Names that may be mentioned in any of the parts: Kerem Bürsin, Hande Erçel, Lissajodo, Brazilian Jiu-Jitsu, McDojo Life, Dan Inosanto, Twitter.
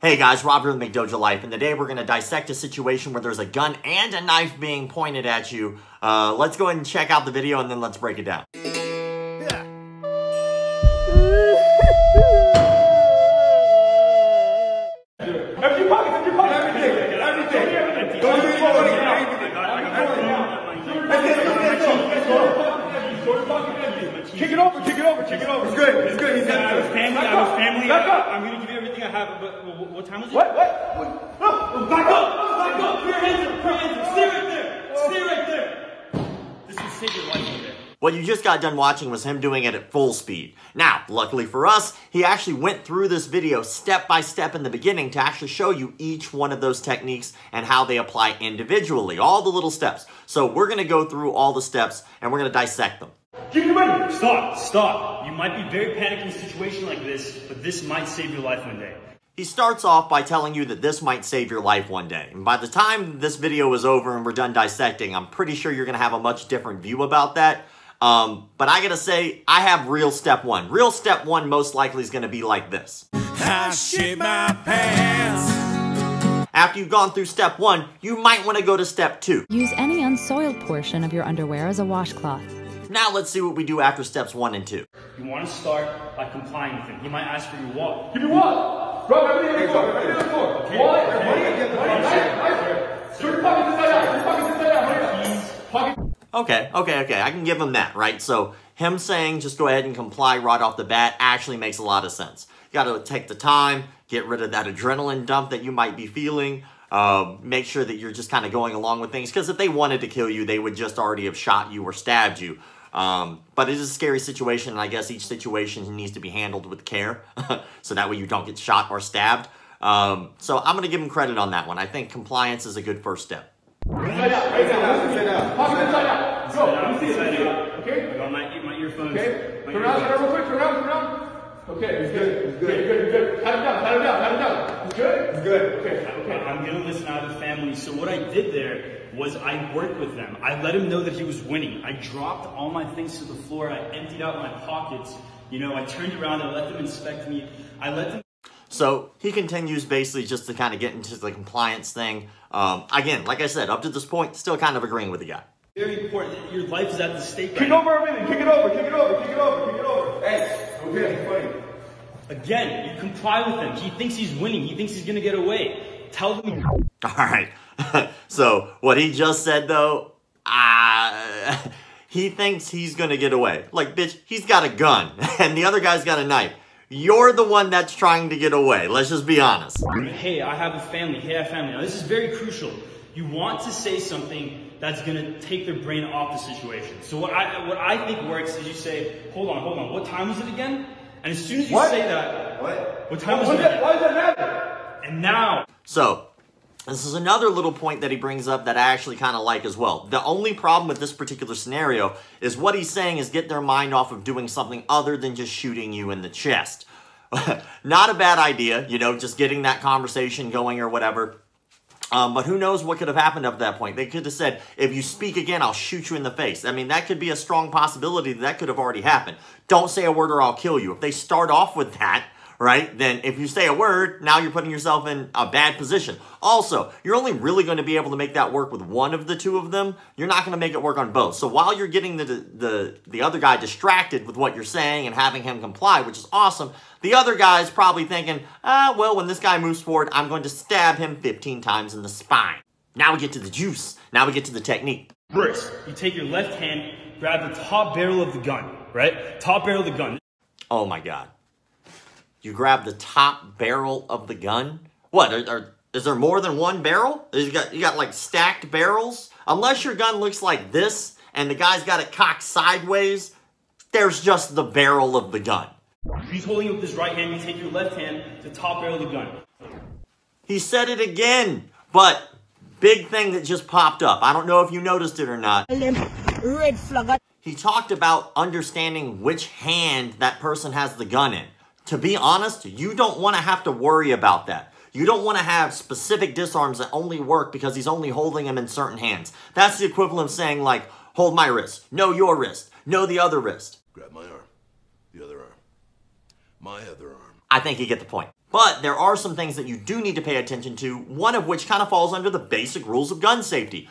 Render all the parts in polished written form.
Hey guys, Robert with McDojo Life, and today we're going to dissect a situation where there's a gun and a knife being pointed at you. Let's go ahead and check out the video and then let's break it down. Kick it over. It's good. He's in. I was family. Back up. I'm gonna give you everything I have. But what time was it? What? No. Back up. Put your hands up. Stay right there. This is sacred life over there. What you just got done watching was him doing it at full speed. Now, luckily for us, he actually went through this video step by step in the beginning to actually show you each one of those techniques and how they apply individually, all the little steps. So we're gonna go through all the steps and we're gonna dissect them. Keep your money! Stop! You might be very panicked in a situation like this, but this might save your life one day. He starts off by telling you that this might save your life one day. And by the time this video is over and we're done dissecting, I'm pretty sure you're gonna have a much different view about that. But I gotta say, I have real step one. Real step one most likely is gonna be like this. I shit my pants. After you've gone through step one, you might wanna go to step two. Use any unsoiled portion of your underwear as a washcloth. Now let's see what we do after steps one and two. You want to start by complying with him. He might ask for your wallet. Give me your wallet! Bro, everything on the floor. Wallet, your pocket's inside out. Okay. I can give him that, right? So him saying just go ahead and comply right off the bat actually makes a lot of sense. You got to take the time, get rid of that adrenaline dump that you might be feeling. Make sure that you're just kind of going along with things, because if they wanted to kill you, they would just already have shot you or stabbed you. But it is a scary situation, and I guess each situation needs to be handled with care, so that way you don't get shot or stabbed. So I'm going to give him credit on that one. I think compliance is a good first step. Okay? I got my earphones. Okay? Turn around. Okay, it's good. Pat him down. It's good. Okay. I'm gonna listen out of the family. So what I did there was I worked with them. I let him know that he was winning. I dropped all my things to the floor. I emptied out my pockets. You know, I turned around and let them inspect me. So he continues basically just to kind of get into the compliance thing. Again, like I said, up to this point, still kind of agreeing with the guy. Very important. Your life is at the stake. Kick it over. Hey, okay, buddy. Again, you comply with him. He thinks he's winning. He thinks he's going to get away. Tell them. All right. So what he just said, though, he thinks he's going to get away. Like, bitch, he's got a gun and the other guy's got a knife. You're the one that's trying to get away. Let's just be honest. Hey, I have a family. Now, this is very crucial. You want to say something that's going to take their brain off the situation. So what I think works is you say, hold on. What time is it again? And as soon as you say that, what time was it? Why does that matter? And now. So, this is another little point that he brings up that I actually kind of like as well. The only problem with this particular scenario is what he's saying is get their mind off of doing something other than just shooting you in the chest. Not a bad idea, you know, just getting that conversation going or whatever. But who knows what could have happened up to that point. They could have said, if you speak again, I'll shoot you in the face. I mean, that could be a strong possibility that could have already happened. Don't say a word or I'll kill you. If they start off with that, right, then if you say a word, now you're putting yourself in a bad position. Also, you're only really going to be able to make that work with one of the two of them. You're not going to make it work on both. So while you're getting the other guy distracted with what you're saying and having him comply, which is awesome, the other guy's probably thinking, well, when this guy moves forward, I'm going to stab him 15 times in the spine. Now we get to the juice. Now we get to the technique. First, you take your left hand, grab the top barrel of the gun, right? Top barrel of the gun. Oh my God. You grab the top barrel of the gun? What, is there more than one barrel? You got like stacked barrels? Unless your gun looks like this and the guy's got it cocked sideways, there's just the barrel of the gun. He's holding up his right hand, you take your left hand to top barrel the gun. He said it again, but big thing that just popped up. I don't know if you noticed it or not. Red flag. He talked about understanding which hand that person has the gun in. To be honest, you don't want to have to worry about that. You don't want to have specific disarms that only work because he's only holding them in certain hands. That's the equivalent of saying like, hold my wrist, no your wrist, no the other wrist. Grab my arm, the other arm. My other arm. I think you get the point. But there are some things that you do need to pay attention to, one of which kind of falls under the basic rules of gun safety.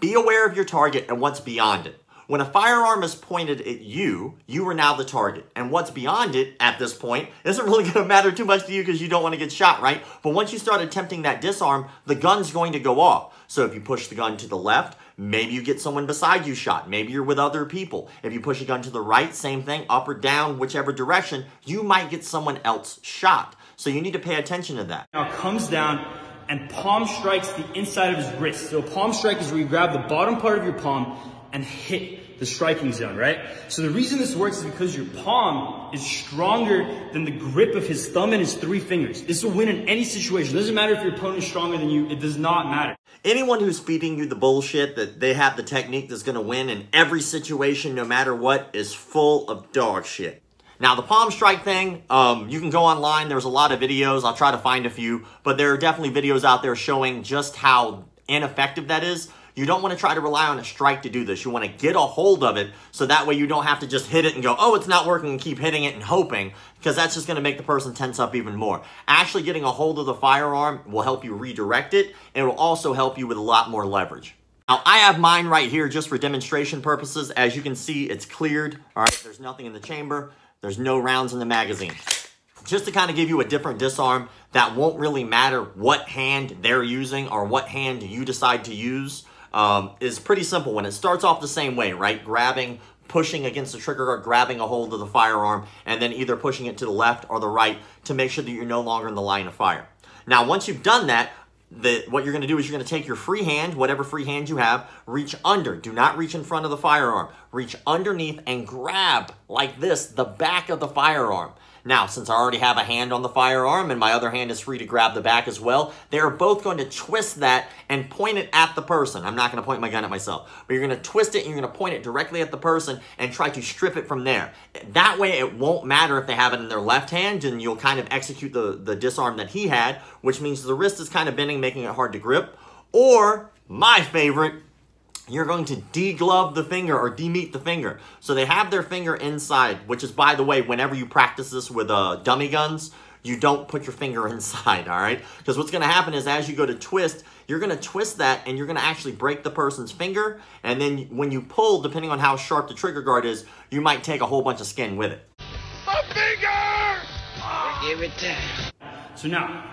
Be aware of your target and what's beyond it. When a firearm is pointed at you, you are now the target. And what's beyond it at this point isn't really going to matter too much to you because you don't want to get shot, right? But once you start attempting that disarm, the gun's going to go off. So if you push the gun to the left, maybe you get someone beside you shot. Maybe you're with other people. If you push a gun to the right, same thing, up or down, whichever direction, you might get someone else shot. So you need to pay attention to that. Now comes down and palm strikes the inside of his wrist. So a palm strike is where you grab the bottom part of your palm and hit the striking zone, right? So the reason this works is because your palm is stronger than the grip of his thumb and his three fingers. This will win in any situation. It doesn't matter if your opponent is stronger than you. It does not matter. Anyone who's feeding you the bullshit that they have the technique that's going to win in every situation, no matter what, is full of dog shit. Now, the palm strike thing, you can go online. There's a lot of videos. I'll try to find a few, but there are definitely videos out there showing just how ineffective that is. You don't want to try to rely on a strike to do this. You want to get a hold of it so that way you don't have to just hit it and go, oh, it's not working, and keep hitting it and hoping, because that's just going to make the person tense up even more. Actually getting a hold of the firearm will help you redirect it, and it will also help you with a lot more leverage. Now, I have mine right here just for demonstration purposes. As you can see, it's cleared. All right, there's nothing in the chamber. There's no rounds in the magazine. Just to kind of give you a different disarm that won't really matter what hand they're using or what hand you decide to use is pretty simple. When it starts off the same way, right? Grabbing, pushing against the trigger or grabbing a hold of the firearm and then either pushing it to the left or the right to make sure that you're no longer in the line of fire. Now, once you've done that, what you're going to do is you're going to take your free hand, whatever free hand you have, reach under. Do not reach in front of the firearm. Reach underneath and grab, like this, the back of the firearm. Now, since I already have a hand on the firearm and my other hand is free to grab the back as well, they are both going to twist that and point it at the person. I'm not going to point my gun at myself, but you're going to twist it and you're going to point it directly at the person and try to strip it from there. That way, it won't matter if they have it in their left hand, and you'll kind of execute the disarm that he had, which means the wrist is kind of bending, making it hard to grip. Or, my favorite, you're going to de-glove the finger or de-meat the finger. So they have their finger inside, which is, by the way, whenever you practice this with dummy guns, you don't put your finger inside, all right? Because what's going to happen is as you go to twist, you're going to twist that and you're going to actually break the person's finger. And then when you pull, depending on how sharp the trigger guard is, you might take a whole bunch of skin with it. A finger! Oh, give it down. So now,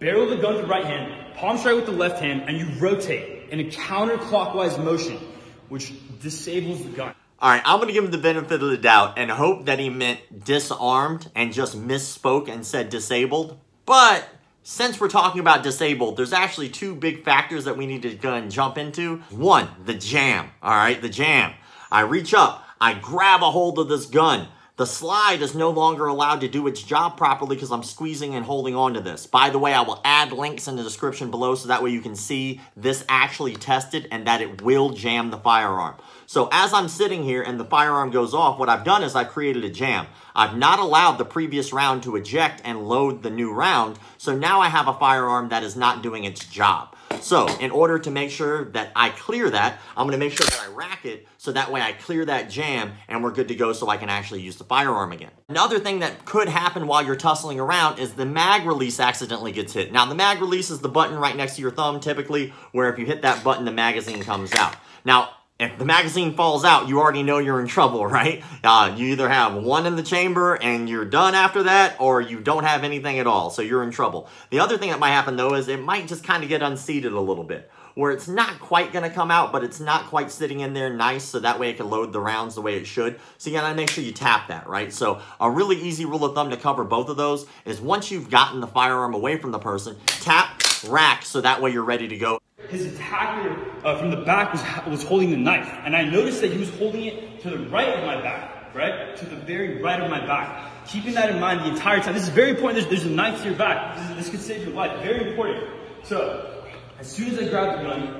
barrel of the gun with the right hand, palm strike with the left hand, and you rotate in a counterclockwise motion, which disables the gun. All right, I'm going to give him the benefit of the doubt and hope that he meant disarmed and just misspoke and said disabled. But since we're talking about disabled, there's actually two big factors that we need to go and jump into. One, the jam. All right, the jam. I reach up. I grab a hold of this gun. The slide is no longer allowed to do its job properly because I'm squeezing and holding on to this. By the way, I will add links in the description below so that way you can see this actually tested and that it will jam the firearm. So as I'm sitting here and the firearm goes off, what I've done is I've created a jam. I've not allowed the previous round to eject and load the new round, so now I have a firearm that is not doing its job. So in order to make sure that I clear that, I'm going to make sure that I rack it so that way I clear that jam and we're good to go so I can actually use the firearm again. Another thing that could happen while you're tussling around is the mag release accidentally gets hit. Now the mag release is the button right next to your thumb typically where if you hit that button the magazine comes out. Now if the magazine falls out, you already know you're in trouble, right? You either have one in the chamber and you're done after that, or you don't have anything at all, so you're in trouble. The other thing that might happen, though, is it might just kind of get unseated a little bit, where it's not quite going to come out, but it's not quite sitting in there nice, so that way it can load the rounds the way it should. So you got to make sure you tap that, right? So a really easy rule of thumb to cover both of those is once you've gotten the firearm away from the person, tap, rack, so that way you're ready to go. His attacker from the back was holding the knife, and I noticed that he was holding it to the right of my back, right? To the very right of my back. Keeping that in mind the entire time. This is very important. There's a knife to your back. This could save your life. Very important. So, as soon as I grab the gun, I'm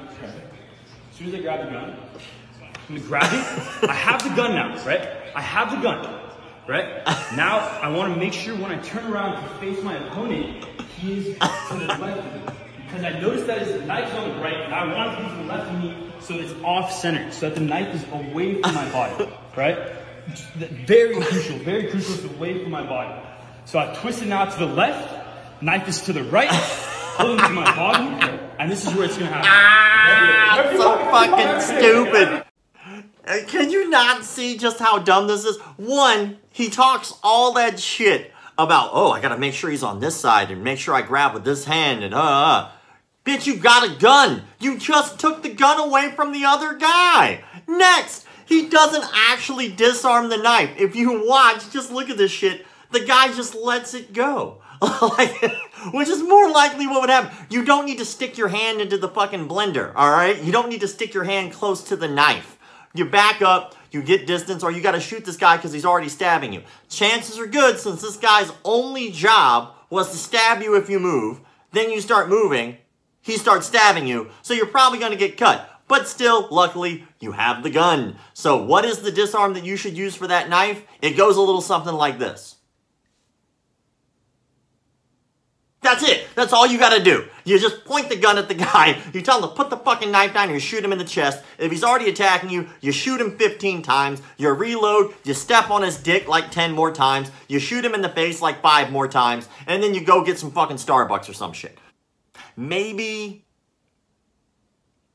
going to grab it. I have the gun now, right? I have the gun, right? Now, I want to make sure when I turn around to face my opponent, he is to the left of me. Because I noticed that his knife's on the right, and I want it to be to the left of me, so it's off-center, so that the knife is away from my body, right? Very crucial, it's away from my body. So I twist it now to the left, Knife is to the right, pulling to my body, and this is where it's gonna happen. Ah, that's so fucking stupid. Can you not see just how dumb this is? One, he talks all that shit about, oh, I gotta make sure he's on this side and make sure I grab with this hand and Bitch, you got a gun. You just took the gun away from the other guy. Next, he doesn't actually disarm the knife. If you watch, just look at this shit. The guy just lets it go. Which is more likely what would happen. You don't need to stick your hand into the fucking blender, all right? You don't need to stick your hand close to the knife. You back up, you get distance, or you gotta shoot this guy because he's already stabbing you. Chances are good, since this guy's only job was to stab you if you move, then you start moving, he starts stabbing you, so you're probably gonna get cut. But still, luckily, you have the gun. So what is the disarm that you should use for that knife? It goes a little something like this. That's it. That's all you gotta do. You just point the gun at the guy, you tell him to put the fucking knife down, and you shoot him in the chest. If he's already attacking you, you shoot him 15 times, you reload, you step on his dick like 10 more times, you shoot him in the face like 5 more times, and then you go get some fucking Starbucks or some shit. Maybe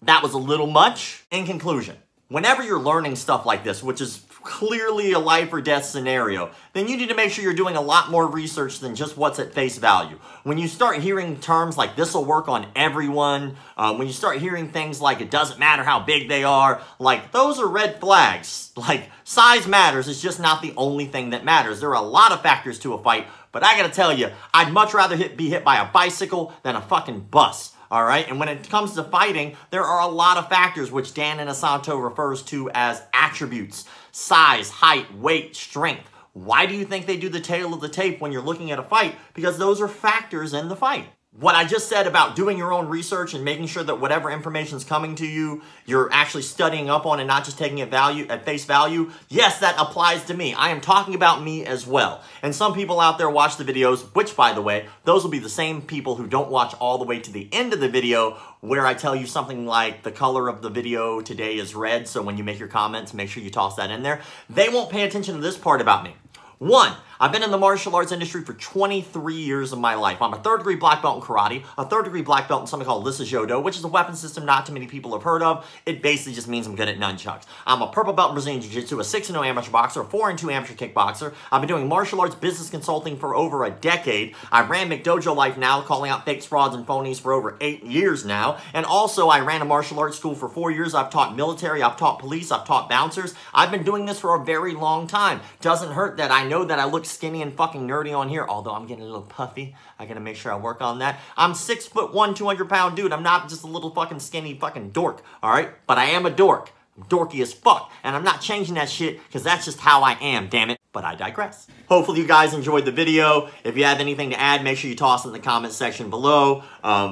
that was a little much. In conclusion, whenever you're learning stuff like this, which is clearly a life or death scenario, then you need to make sure you're doing a lot more research than just what's at face value. When you start hearing terms like this will work on everyone, when you start hearing things like it doesn't matter how big they are, like those are red flags. Like size matters, it's just not the only thing that matters. There are a lot of factors to a fight, but I gotta tell you, I'd much rather be hit by a bicycle than a fucking bus. All right, and when it comes to fighting, there are a lot of factors which Dan Inosanto refers to as attributes. Size, height, weight, strength. Why do you think they do the tail of the tape when you're looking at a fight? Because those are factors in the fight. What I just said about doing your own research and making sure that whatever information's coming to you, you're actually studying up on and not just taking it at face value, yes, that applies to me. I am talking about me as well. And some people out there watch the videos, which, by the way, those will be the same people who don't watch all the way to the end of the video where I tell you something like the color of the video today is red, so when you make your comments, make sure you toss that in there. They won't pay attention to this part about me. One, I've been in the martial arts industry for 23 years of my life. I'm a third-degree black belt in karate, a third-degree black belt in something called Lissajodo, which is a weapon system not too many people have heard of. It basically just means I'm good at nunchucks. I'm a purple belt in Brazilian Jiu-Jitsu, a 6-0 amateur boxer, a 4-2 amateur kickboxer. I've been doing martial arts business consulting for over a decade. I ran McDojo Life now, calling out fakes, frauds, and phonies for over 8 years now. And also, I ran a martial arts school for 4 years. I've taught military, I've taught police, I've taught bouncers. I've been doing this for a very long time. Doesn't hurt that I know that I look skinny and fucking nerdy on here, although I'm getting a little puffy. I gotta make sure I work on that. I'm 6'1", 200-pound dude. I'm not just a little fucking skinny fucking dork, all right? But I am a dork. I'm dorky as fuck, and I'm not changing that shit because that's just how I am, damn it. But I digress. Hopefully you guys enjoyed the video. If you have anything to add, make sure you toss it in the comment section below.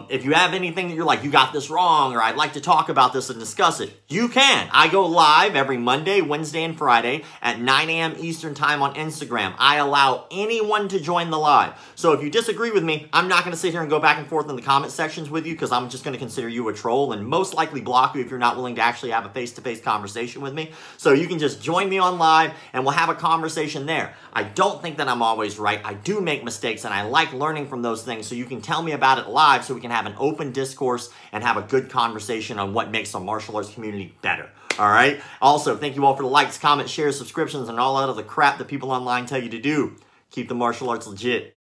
If you have anything that you're like, you got this wrong, or I'd like to talk about this and discuss it, you can. I go live every Monday, Wednesday, and Friday at 9 a.m. Eastern time on Instagram. I allow anyone to join the live. So if you disagree with me, I'm not gonna sit here and go back and forth in the comment sections with you because I'm just gonna consider you a troll and most likely block you if you're not willing to actually have a face-to-face conversation with me. So you can just join me on live and we'll have a conversation there. I don't think that I'm always right. I do make mistakes and I like learning from those things, so you can tell me about it live so we can have an open discourse and have a good conversation on what makes a martial arts community better. All right? Also, thank you all for the likes, comments, shares, subscriptions, and all that other crap that people online tell you to do. Keep the martial arts legit.